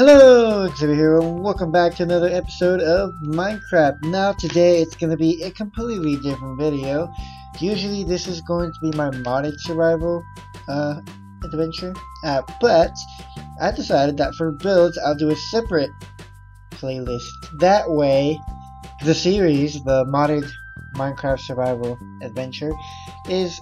Hello, Xavier here, and welcome back to another episode of Minecraft. Now today it's going to be a completely different video. Usually this is going to be my modded survival adventure, but I decided that for builds I'll do a separate playlist. That way the series, the modded Minecraft survival adventure, is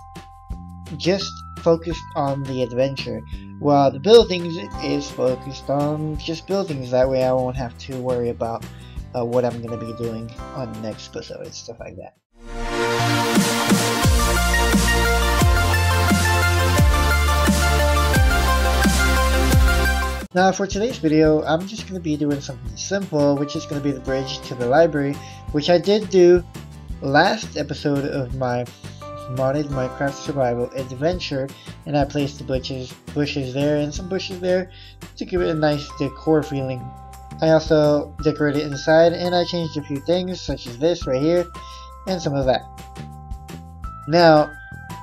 just focused on the adventure, while the buildings is focused on just buildings. That way I won't have to worry about what I'm going to be doing on the next episode and stuff like that. Now for today's video, I'm just going to be doing something simple, which is going to be the bridge to the library, which I did do last episode of my modded Minecraft survival adventure, and I placed the bushes there and some bushes there to give it a nice decor feeling. I also decorated inside and I changed a few things, such as this right here and some of that. Now,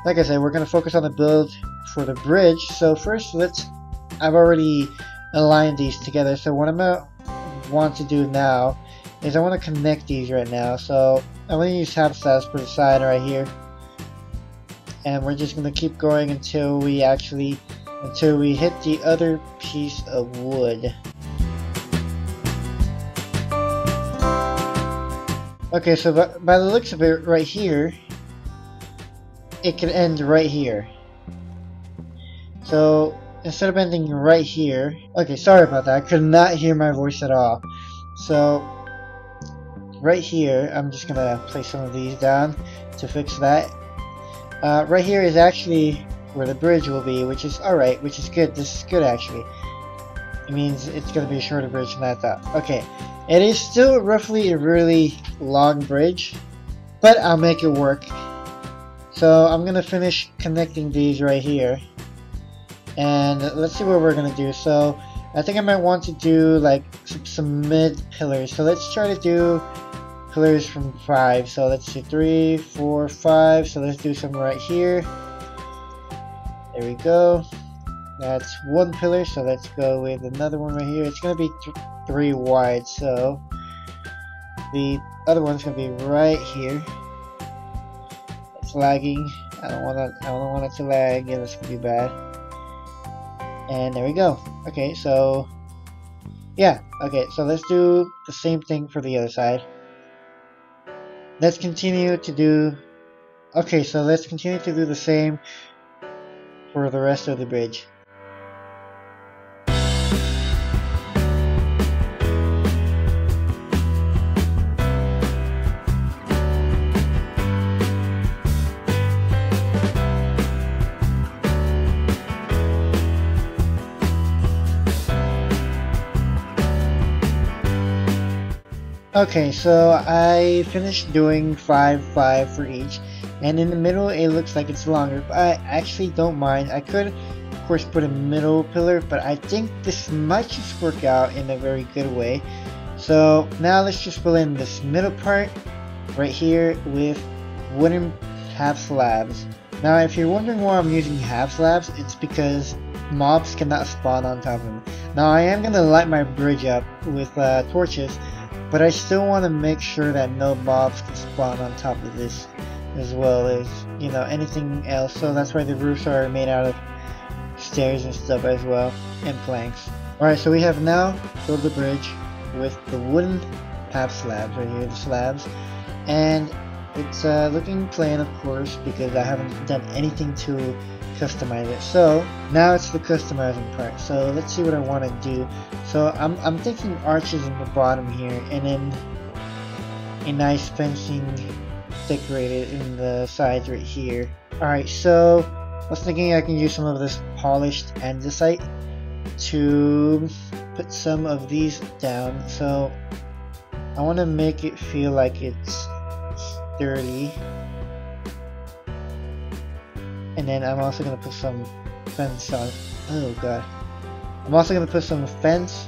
like I said, we're going to focus on the build for the bridge. So first, I've already aligned these together, so what I'm going to want to do now is I want to connect these right now. So I'm going to use habitats for the side right here, and we're just going to keep going until we until we hit the other piece of wood. Okay, so by the looks of it right here, it can end right here. So instead of ending right here, okay, sorry about that, I could not hear my voice at all. So right here, I'm just going to place some of these down to fix that. Right here is actually where the bridge will be, which is alright, which is good. This is good, actually. It means it's going to be a shorter bridge than I thought. Okay, it is still roughly a really long bridge, but I'll make it work. So I'm going to finish connecting these right here, and let's see what we're going to do. So I think I might want to do like some mid pillars. So let's try to do pillars from 5, so let's do 3, 4, 5, so let's do some right here. There we go, that's one pillar. So let's go with another one right here. It's gonna be 3 wide, so the other one's gonna be right here. It's lagging, I don't want it to lag. Yeah, that's gonna be bad. And there we go. Okay, so yeah, okay, so let's do the same thing for the other side. Let's continue to do... Okay, so let's continue to do the same for the rest of the bridge. Okay, so I finished doing 5, 5 for each, and in the middle it looks like it's longer, but I actually don't mind. I could of course put a middle pillar, but I think this might just work out in a very good way. So now let's just fill in this middle part right here with wooden half slabs. Now if you're wondering why I'm using half slabs, it's because mobs cannot spawn on top of them. Now I am going to light my bridge up with torches, but I still want to make sure that no mobs can spawn on top of this, as well as, you know, anything else. So that's why the roofs are made out of stairs and stuff as well, and planks. Alright, so we have now filled the bridge with the wooden half slabs right here, the slabs. And it's looking plain, of course, because I haven't done anything to customize it. So now it's the customizing part. So let's see what I want to do. So I'm thinking arches in the bottom here, and then a nice fencing decorated in the sides right here. Alright, so I was thinking I can use some of this polished andesite to put some of these down. So I want to make it feel like it's sturdy. And then I'm also going to put some fence on. Oh god. I'm also going to put some fence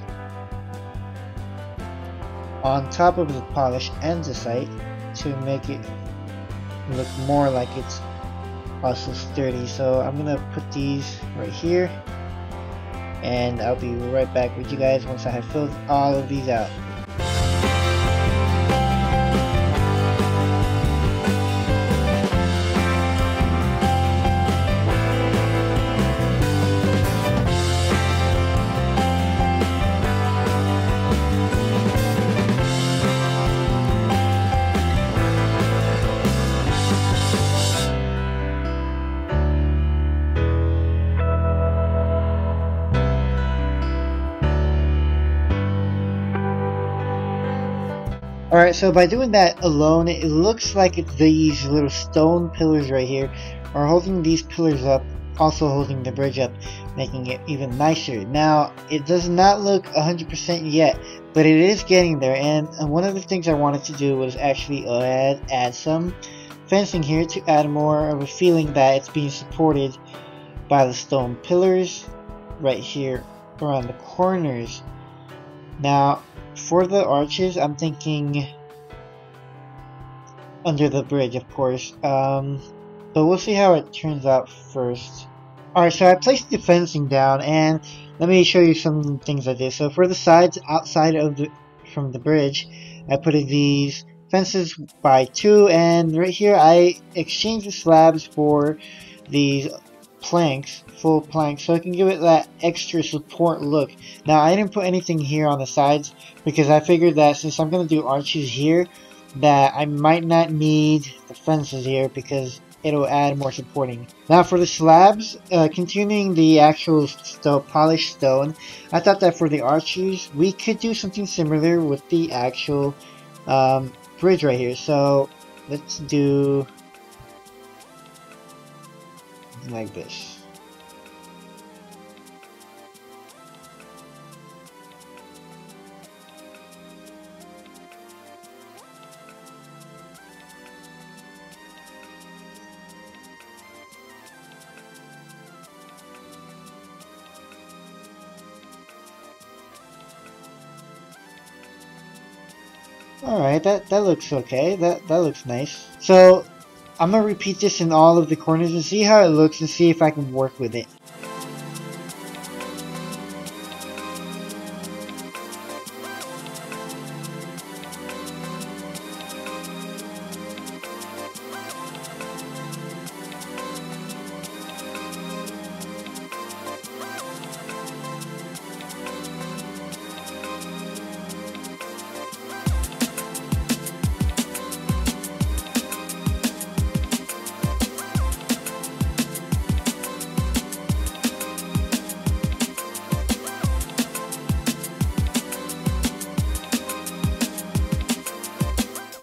on top of the polished andesite to make it look more like it's also sturdy. So I'm going to put these right here. and I'll be right back with you guys once I have filled all of these out. Alright, so by doing that alone, it looks like it's these little stone pillars right here are holding these pillars up, also holding the bridge up, making it even nicer. Now, it does not look 100% yet, but it is getting there, and one of the things I wanted to do was actually add some fencing here to add more of a feeling that it's being supported by the stone pillars right here around the corners. Now, for the arches, I'm thinking under the bridge, of course, but we'll see how it turns out first. Alright, so I placed the fencing down, and let me show you some things I did. So for the sides outside of from the bridge, I put in these fences by 2, and right here I exchanged the slabs for these planks, full planks, so I can give it that extra support look. Now, I didn't put anything here on the sides because I figured that since I'm going to do arches here, that I might not need the fences here because it'll add more supporting. Now for the slabs, continuing the actual polished stone, I thought that for the arches, we could do something similar with the actual bridge right here. So let's do like this. Alright, that looks okay. That looks nice. So I'm going to repeat this in all of the corners and see how it looks and see if I can work with it.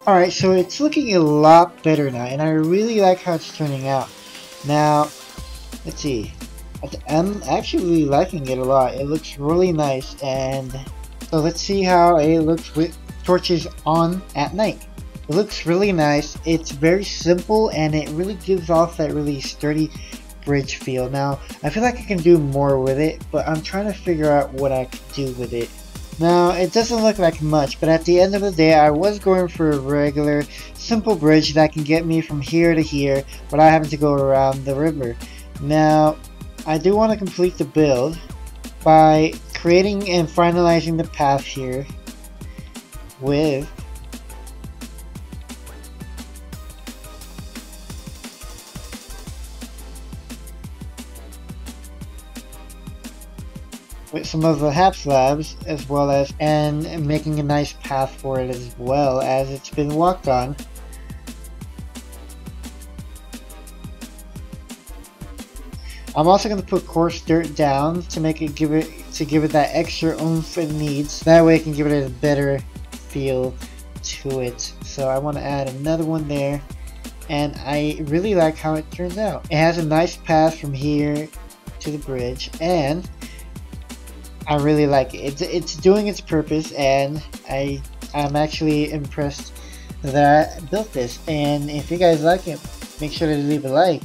Alright, so it's looking a lot better now, and I really like how it's turning out. Now, let's see. I'm actually liking it a lot. It looks really nice, and so let's see how it looks with torches on at night. It looks really nice. It's very simple, and it really gives off that really sturdy bridge feel. Now, I feel like I can do more with it, but I'm trying to figure out what I can do with it. Now, it doesn't look like much, but at the end of the day, I was going for a regular, simple bridge that can get me from here to here without having to go around the river. Now, I do want to complete the build by creating and finalizing the path here with some of the half slabs, as well as and making a nice path for it as well as it's been walked on. I'm also going to put coarse dirt down to make it give it that extra oomph it needs. That way, it can give it a better feel to it. So I want to add another one there, and I really like how it turns out. It has a nice path from here to the bridge, and I really like it. It's doing its purpose, and I'm actually impressed that I built this. And if you guys like it, make sure to leave a like.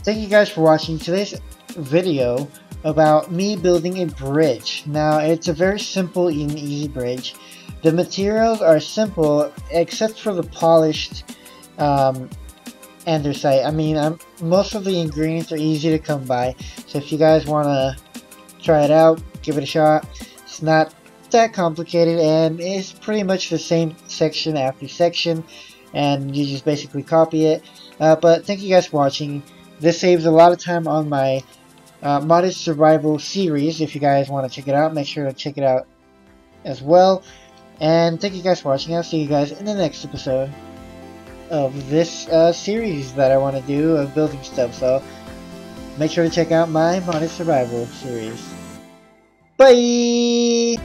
Thank you guys for watching today's video about me building a bridge. Now, it's a very simple and easy bridge. The materials are simple except for the polished andesite. I mean, most of the ingredients are easy to come by, so if you guys want to try it out, give it a shot. It's not that complicated, and it's pretty much the same section after section, and you just basically copy it. But thank you guys for watching. This saves a lot of time on my modded survival series. If you guys want to check it out, make sure to check it out as well. And thank you guys for watching. I'll see you guys in the next episode of this series that I want to do of building stuff. So make sure to check out my modded survival series. Bye!